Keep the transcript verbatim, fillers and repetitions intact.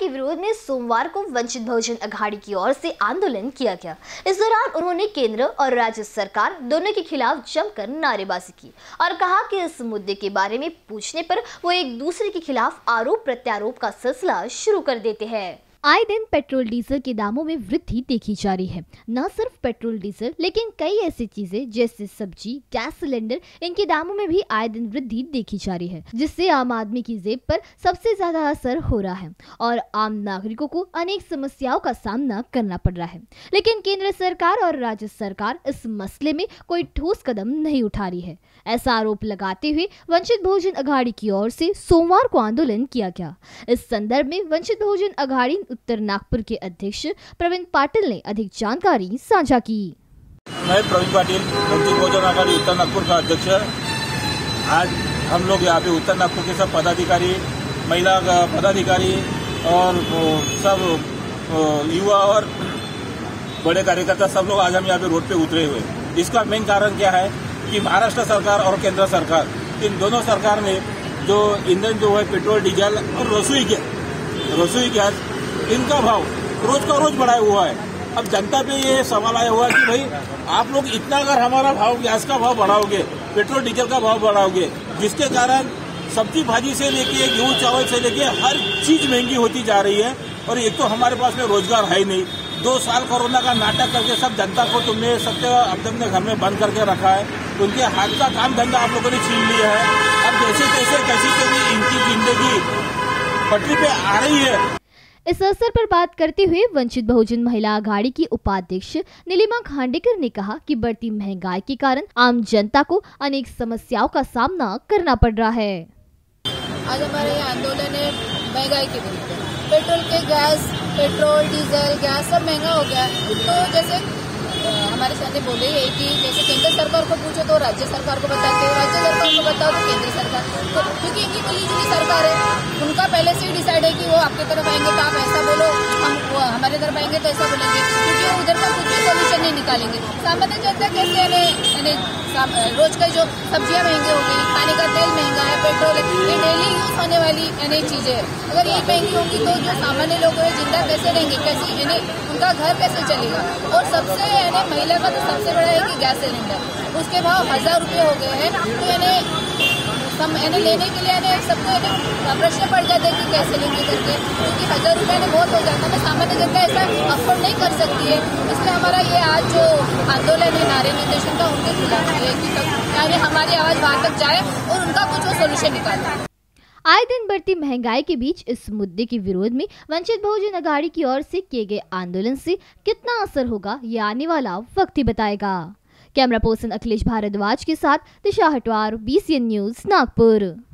के विरोध में सोमवार को वंचित बहुजन अघाड़ी की ओर से आंदोलन किया गया। इस दौरान उन्होंने केंद्र और राज्य सरकार दोनों के खिलाफ जमकर नारेबाजी की और कहा कि इस मुद्दे के बारे में पूछने पर वो एक दूसरे के खिलाफ आरोप प्रत्यारोप का सिलसिला शुरू कर देते हैं। आए दिन पेट्रोल डीजल के दामों में वृद्धि देखी जा रही है। न सिर्फ पेट्रोल डीजल लेकिन कई ऐसी चीजें जैसे सब्जी, गैस सिलेंडर, इनके दामों में भी आए दिन वृद्धि देखी जा रही है, जिससे आम आदमी की जेब पर सबसे ज्यादा असर हो रहा है और आम नागरिकों को अनेक समस्याओं का सामना करना पड़ रहा है। लेकिन केंद्र सरकार और राज्य सरकार इस मसले में कोई ठोस कदम नहीं उठा रही है। ऐसा आरोप लगाते हुए वंचित बहुजन अघाड़ी की ओर से सोमवार को आंदोलन किया गया। इस संदर्भ में वंचित बहुजन अघाड़ी उत्तर नागपुर के अध्यक्ष प्रवीण पाटिल ने अधिक जानकारी साझा की। मैं प्रवीण पाटिल, वंचित बहुजन अघाड़ी उत्तर नागपुर का अध्यक्ष। आज हम लोग यहाँ पे उत्तर नागपुर के सब पदाधिकारी, महिला पदाधिकारी और सब युवा और बड़े कार्यकर्ता सब लोग आज हम यहाँ पे रोड पे उतरे हुए। इसका मेन कारण क्या है कि महाराष्ट्र सरकार और केंद्र सरकार, इन दोनों सरकार ने जो ईंधन जो है पेट्रोल डीजल और रसोई गैस रसोई गैस इनका भाव रोज का रोज बढ़ाया हुआ है। अब जनता पे ये सवाल आया हुआ है कि भाई आप लोग इतना अगर हमारा भाव, गैस का भाव बढ़ाओगे, पेट्रोल डीजल का भाव बढ़ाओगे, जिसके कारण सब्जी भाजी से लेके गेहूं चावल से लेके हर चीज महंगी होती जा रही है। और एक तो हमारे पास में रोजगार है ही नहीं। दो साल कोरोना का नाटक करके सब जनता को तुमने सबके अपने घर में बंद करके रखा है। उनके हाथ का काम धंधा आप लोगों ने छीन लिया है। अब जैसे तैसे कैसी कैसी इनकी जिंदगी पटरी पे आ रही है। इस अवसर पर बात करते हुए वंचित बहुजन महिला अघाड़ी की उपाध्यक्ष नीलिमा खांडेकर ने कहा कि बढ़ती महंगाई के कारण आम जनता को अनेक समस्याओं का सामना करना पड़ रहा है। आज हमारा ये आंदोलन है महंगाई के विरुद्ध। पेट्रोल के गैस, पेट्रोल डीजल गैस सब महंगा हो गया। तो जैसे हमारे सामने बोले है कि जैसे केंद्र सरकार को पूछो तो राज्य सरकार को बताते हो, राज्य सरकार को बताओ तो केंद्र सरकार को, क्योंकि इनकी मिली जुली सरकार है। उनका पहले से ही डिसाइड है कि वो आपके तरफ आएंगे तो आप ऐसा बोलो, हम हमारे तरफ आएंगे तो ऐसा बोलेंगे, क्योंकि वो उधर का कुछ भी सोल्यूशन नहीं निकालेंगे। सामान्य जनता कैसे यानी रोज का जो सब्जियाँ महंगी हो गई, खाने का तेल महंगा है, पेट्रोल है, ये डेली यूज होने वाली यानी चीजें है। अगर ये महंगी होगी तो जो सामान्य लोग हैं जिंदा कैसे रहेंगे, कैसे यानी उनका घर कैसे चलेगा। और सबसे यानी महिला का तो सबसे बड़ा है कि गैस सिलेंडर, उसके भाव हजार रुपये हो गए हैं। तो यानी हम यानी लेने के लिए यानी सबको यानी प्रश्न पड़ जाते हैं कि कैसे लेंगे करके, क्योंकि हजार रुपये में बहुत हो जाता है। सामान्य जनता ऐसा अफोर्ड नहीं कर सकती है। इसलिए हमारा ये आज जो आंदोलन है नारे निर्देशन का, उनके खिलाफ है कि यानी हमारी आवाज़ वहाँ तक जाए और उनका कुछ सोल्यूशन निकालना है। आए दिन बढ़ती महंगाई के बीच इस मुद्दे के विरोध में वंचित बहुजन अघाड़ी की ओर से किए गए आंदोलन से कितना असर होगा ये आने वाला वक्त ही बताएगा। कैमरा पर्सन अखिलेश भारद्वाज के साथ Disha Hatwar, B C N news, Nagpur.